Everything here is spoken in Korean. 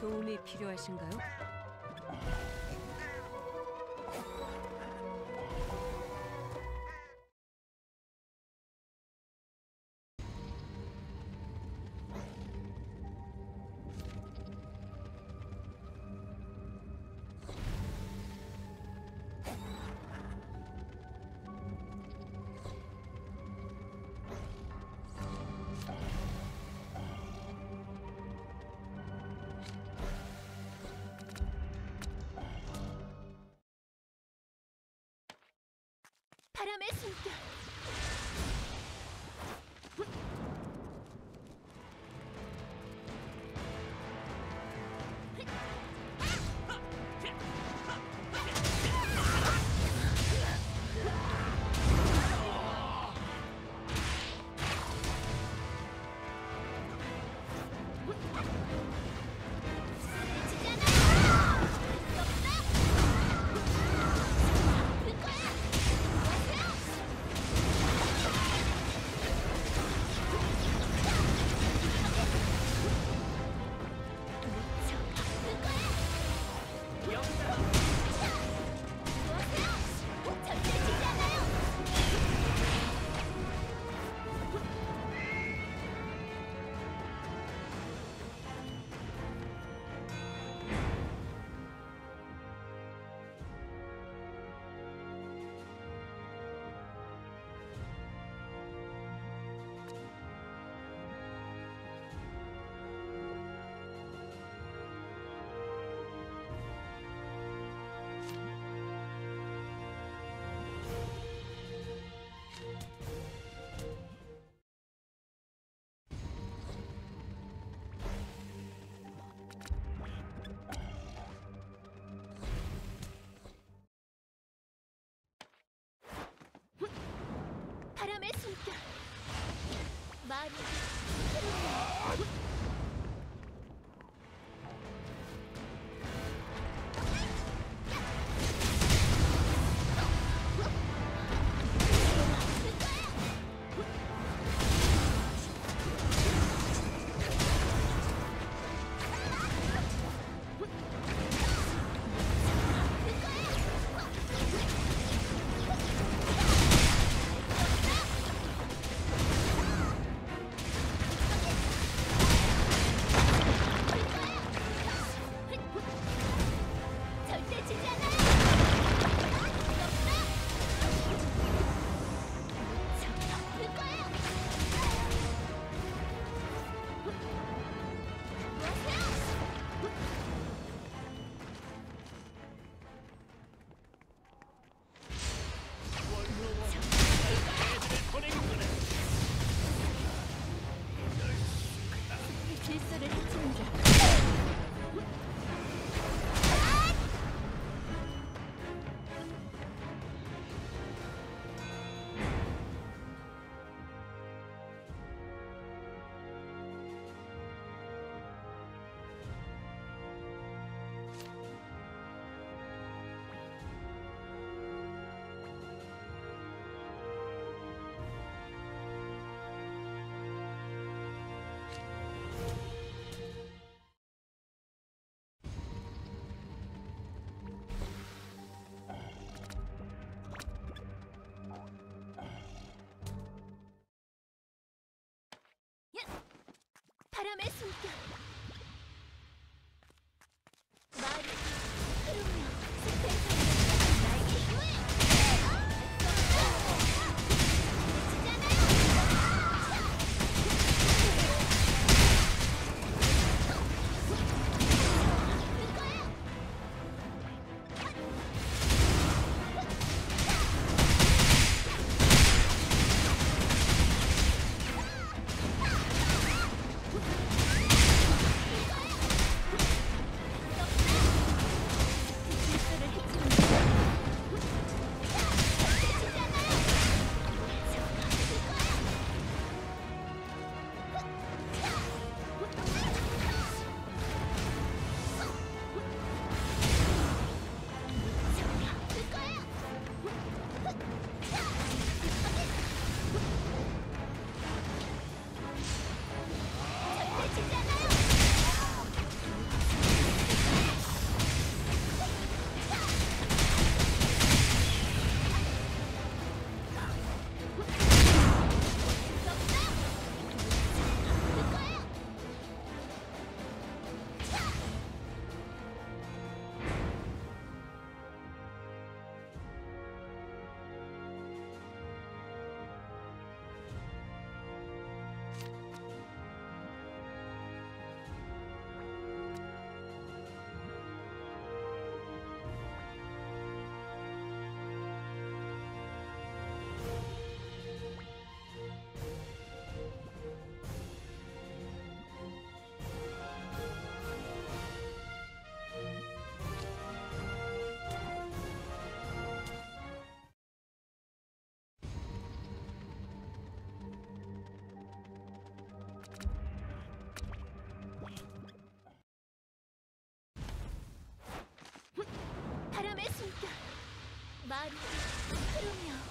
도움이 필요하신가요? 바람의 숨결. 바람의 숨결. 많이 바람의 숨결. 말이 흐르며 스페이스 나에게 힘을 마음이 흐름이여.